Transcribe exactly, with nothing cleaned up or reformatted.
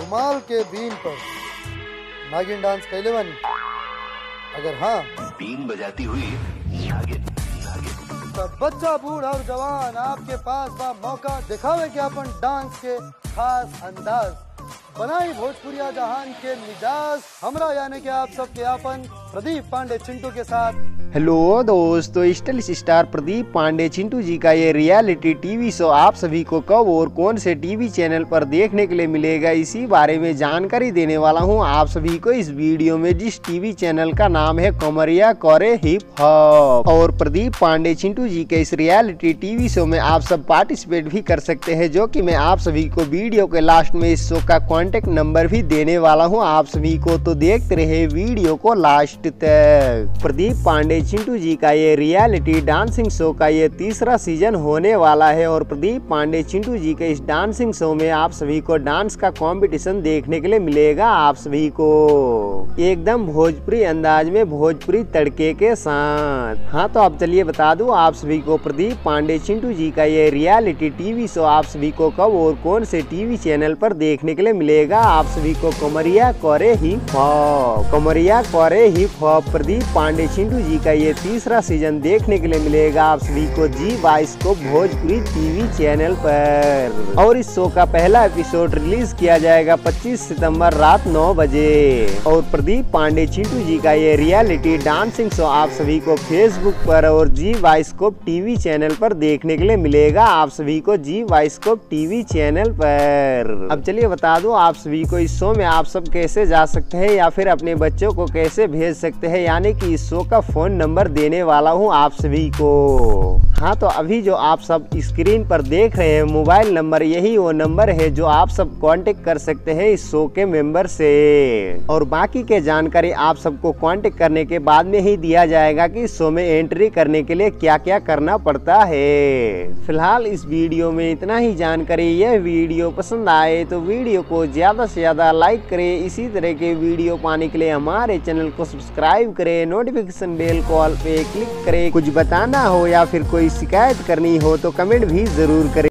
रुमाल के बीन पर नागिन डांस कैले बनी? अगर हाँ, बीन बजाती हुई नागिन नागिन। तो बच्चा बूढ़ा और जवान आपके पास बा मौका दिखावे के अपन डांस के खास अंदाज बनाई भोजपुरिया जहान के मिजाज हमरा यानी कि आप सबके अपन प्रदीप पांडे चिंटू के साथ। हेलो दोस्तों, स्टाइलिश स्टार प्रदीप पांडे चिंटू जी का ये रियलिटी टीवी शो आप सभी को कब और कौन से टीवी चैनल पर देखने के लिए मिलेगा, इसी बारे में जानकारी देने वाला हूँ आप सभी को इस वीडियो में। जिस टीवी चैनल का नाम है कमरिया करे हिप हॉप, और प्रदीप पांडे चिंटू जी के इस रियलिटी टीवी शो में आप सब पार्टिसिपेट भी कर सकते हैं, जो की मैं आप सभी को वीडियो के लास्ट में इस शो का कॉन्टेक्ट नंबर भी देने वाला हूँ आप सभी को। तो देखते रहे वीडियो को लास्ट तक। प्रदीप पांडे चिंटू जी का ये रियलिटी डांसिंग शो का ये तीसरा सीजन होने वाला है, और प्रदीप पांडे चिंटू जी के इस डांसिंग शो में आप सभी को डांस का कंपटीशन देखने के लिए मिलेगा आप सभी को, एकदम भोजपुरी अंदाज में, भोजपुरी तड़के के साथ। हाँ, तो अब चलिए बता दूं आप सभी को प्रदीप पांडे चिंटू जी का ये रियलिटी टीवी शो आप सभी को कब और कौन से टीवी चैनल पर देखने के लिए मिलेगा आप सभी को। कमरिया करे हिप हॉप, कमरिया करे हिप हॉप प्रदीप पांडे चिंटू जी का ये तीसरा सीजन देखने के लिए मिलेगा आप सभी को जी बाईस को भोजपुरी टीवी चैनल पर, और इस शो का पहला एपिसोड रिलीज किया जाएगा पच्चीस सितंबर रात नौ बजे। और प्रदीप पांडे चिंटू जी का ये रियलिटी डांसिंग शो आप सभी को फेसबुक पर और जी बाईस को टीवी चैनल पर देखने के लिए मिलेगा आप सभी को, जी बाईस को टीवी चैनल पर। अब चलिए बता दो आप सभी को इस शो में आप सब कैसे जा सकते हैं या फिर अपने बच्चों को कैसे भेज सकते हैं, यानी कि इस शो का फोन नंबर देने वाला हूँ आप सभी को। हाँ, तो अभी जो आप सब स्क्रीन पर देख रहे हैं मोबाइल नंबर, यही वो नंबर है जो आप सब कांटेक्ट कर सकते हैं इस शो के मेंबर से, और बाकी के जानकारी आप सबको कांटेक्ट करने के बाद में ही दिया जाएगा कि इस शो में एंट्री करने के लिए क्या क्या करना पड़ता है। फिलहाल इस वीडियो में इतना ही जानकारी। यह वीडियो पसंद आए तो वीडियो को ज्यादा से ज्यादा लाइक करे, इसी तरह के वीडियो पाने के लिए हमारे चैनल को सब्सक्राइब करे, नोटिफिकेशन बेल कॉल पे क्लिक करे। कुछ बताना हो या फिर कोई शिकायत करनी हो तो कमेंट भी जरूर करें।